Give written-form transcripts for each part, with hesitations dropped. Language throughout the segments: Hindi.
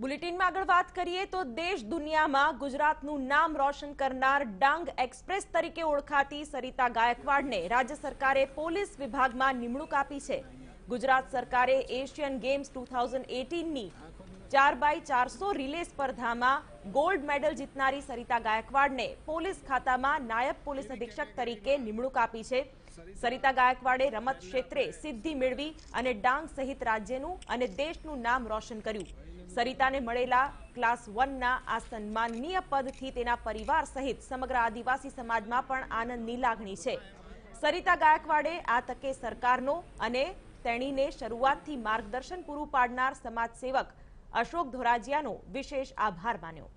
बुलेटिन में आगळ बात करिए तो देश दुनिया में गुजरातनुं नाम रोशन करनार डांग एक्सप्रेस तरीके ओळखाती सरिता गायकवाड़ ने राज्य सरकारे पोलीस विभाग में निमणूक आपी है। गुजरात सरकारे एशियन गेम्स 2018 नी 4x400 रिले स्पर्धा में गोल्ड मेडल जीतनारी सरिता गायकवाड़ ने पोलीस खाता में नायब पोलीस अधीक्षक तरीके निमणूक आपी है। सरिता गायकवाड़े रमत क्षेत्रे सिद्धि मेळवी अने डांग सहित राज्यनुं अने देशनुं नाम रोशन कर्युं। सरिता ने मळेला क्लास 1 ना आ सन्माननीय पदथी तेना परिवार सहित समग्र आदिवासी समाजमां पण आनंदनी लागणी छे। सरिता गायकवाड़े आ तके सरकारनो अने तेणीने शरूआतथी मार्गदर्शन पूरुं पाडनार समाजसेवक अशोक धोराजियानो विशेष आभार मान्यो।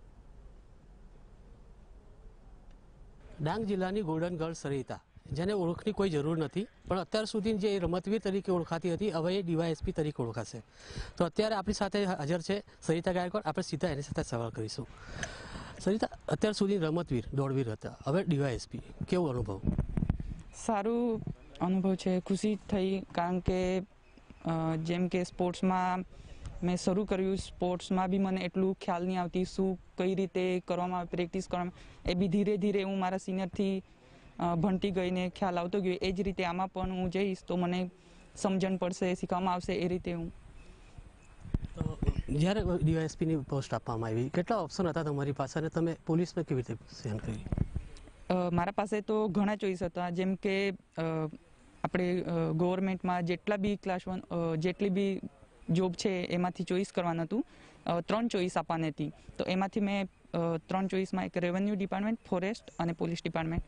डांग जिल्लानी गोल्डन गर्ल सरिता जेने ओळखनी कोई जरूर नहीं, पर अत्यार सुधी जे रमतवीर तरीके ओळखाती थी हवे ए डीवायएसपी तरीके ओळखाशे। तो अत्यारे आपणी साथे हाजर छे सरिता गायकवाड़, आपणे सीधा एनी साथे सवाल करीशुं। सरिता अत्यार सुधी रमतवीर दौड़वीर हता, हवे डीवायएसपी, केवो अनुभव? सारो अनुभव छे, खुशी थई, कारण के जेम के स्पोर्ट्स में मैं शुरू करूँ, स्पोर्ट्स में भी मैंने एटलू ख्याल नहीं आती शू कई रीते करवामां आवे, प्रेक्टिस करवामां ए बी धीरे धीरे हूँ मारा सीनियर थी भंटी गई ने ख्याल आते गए। एज रीते आमा पण हूँ जईश तो मैंने समझण पड़शे, शीखवामां आवशे ए रीते हूँ। तो ज्यारे डीवायएसपी नी पोस्ट आपवामां आवी केटला ऑप्शन हता तमारी पासे अने तमे पोलीस में केवी रीते सेलेक्शन करी? मारा पासे तो घणा चोइस हता, जेम के आपणे गवर्नमेंट में जेटला बी क्लास 1 जेटली बी जॉब छे एमांथी चोइस करवानुं हतुं। 3 चोइस आपवानी हती, तो एमांथी मैं 3 चोइस में एक रेवन्यू डिपार्टमेंट, फॉरेस्ट और पोलीस डिपार्टमेंट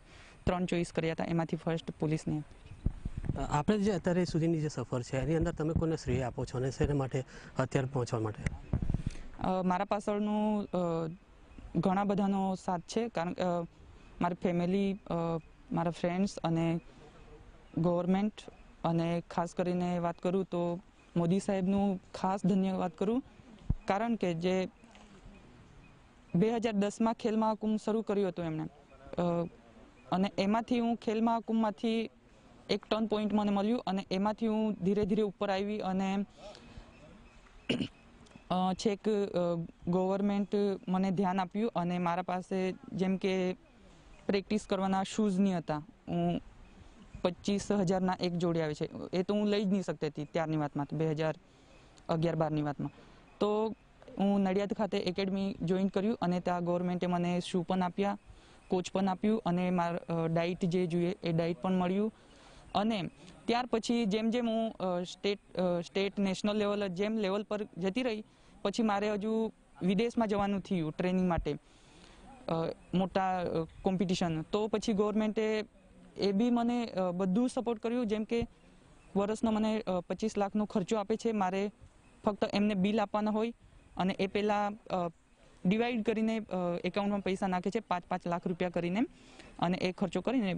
3 चोइस कर्या हता। एमांथी फर्स्ट पोलीस ने आपणे जे अत्यार सुधीनी जे सफर छे एनी अंदर तमे कोने श्रेय आपो छो अने शेना माटे अत्यार पहोंचवा माटे? मारा पाछळनो घणा बधानो साथ छे, कारण मारी फेमिली, मारा फ्रेंड्स अने गवर्नमेंट अने खास करीने वात करूँ तो मोदी साहेबनुं खास धन्यवाद करूँ, कारण के जे 2010 में खेल महाकुंभ शुरू कर्यो हतो एमणे, अने एमांथी हूँ खेल महाकुंभमांथी एक टर्न पॉइंट मने मळ्युं अने एमांथी हूँ धीरे धीरे उपर आवी अने छेक गवर्नमेंट मने ध्यान आप्युं अने मारा पासे जेम के प्रेक्टिस करवाना शूज नहीं हता, हूँ 25,000 एक जोड़ी आवे छे ए तो हूँ लई ज नहीं सकती थी त्यारनी वात मां, 2011-12 नी वात मां। तो हूँ नडियाद खाते एकेडमी जॉइन कर्युं अने त्यां गवर्नमेंटे मने शू पण आप्या, कोच पण आप्युं अने मार डाइट जे जोईए ए डाइट पण मळ्युं अने त्यार पछी जेम जेम हूँ स्टेट नेशनल लेवल जेम लेवल पर जती रही, पछी मारे हजू विदेश में जवानुं थयुं ट्रेनिंग माटे, मोटा कॉम्पिटिशन, तो पछी गवर्नमेंटे ए बी मने बधुं सपोर्ट कर्युं, जेम के वर्षनो मने 25 लाखनो खर्चो आपे छे, मारे फक्त एमने बिल आपवाना होय अने ए पेला डिवाइड करीने एकाउंट में पैसा नाखे छे 5-5 लाख रुपया करीने अने एक खर्चो करीने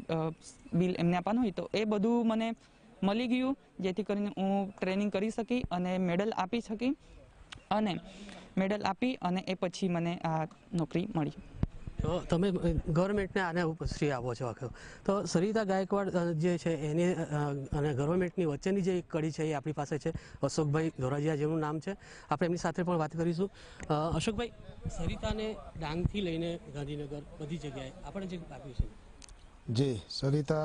बिल एमने आपवानो होय, तो ए बधुं मने मळी गयुं, जेथी करीने हूँ ट्रेनिंग करी शकी अने मेडल आपी शकी अने मेडल आपी अने ए पछी मने आ नोकरी मळी। तो तमे गवर्नमेंटने आने श्रेय आपो छो आखो। तो सरिता गायकवाड़ जे छे एनी अने गवर्नमेंटनी वच्चेनी जे कड़ी छे ए आपणी पासे छे, अशोकभाई धोराजिया जेमनुं नाम छे, आपणे एमनी साथे पण वात करीशुं। अशोकभाई, सरिताने डांगथी लईने गांधीनगर बधी जग्याए आपणे जे आप्युं छे? जी, सरिता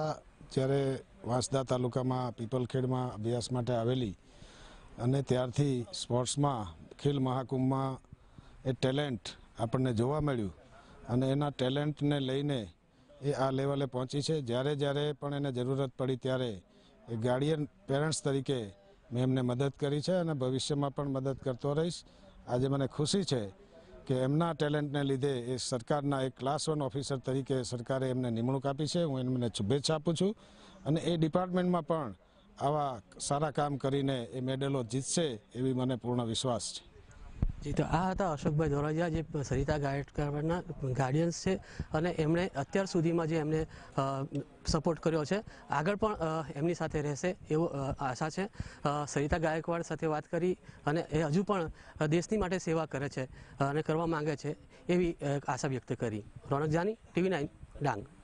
त्यारे वांसदा तालुकामां पीपलखेडमां अभ्यास माटे आवेली अने त्यारथी स्पोर्ट्समां खेल महाकुंभमां ए ટેલેન્ટ આપણને જોવા મળ્યું અને એના ટેલેન્ટને લઈને એ આ લેવલે પહોંચી છે। જ્યારે જ્યારે પણ એને જરૂરત પડી ત્યારે એ ગાર્ડિયન પેરેન્ટ્સ તરીકે મેં એમને મદદ કરી છે અને ભવિષ્યમાં પણ મદદ કરતો રહીશ। આજે મને ખુશી છે કે એમના ટેલેન્ટને લીધે એ સરકારના એક ક્લાસ 1 ઓફિસર તરીકે સરકારે એમને નિમણૂક આપી છે। હું એમને શુભેચ્છા આપું છું અને એ ડિપાર્ટમેન્ટમાં પણ આવા સારા કામ કરીને એ મેડલો જીતશે એવી મને પૂર્ણ વિશ્વાસ છે। जी, तो आ था अशोकभाई धोराजिया जे सरिता गायकवाड़ना गार्डियन्स है और एमने अत्यार सुधी में जो एमने सपोर्ट कर्यो छे आगळ पण एमनी साथे रहेशे एवो आशा है। सरिता गायकवाड़ साथे बात करी अने हजू पण देशनी माटे सेवा करे छे अने करवा मांगे छे एवी आशा व्यक्त करी। रौनक जानी, TV9 डांग।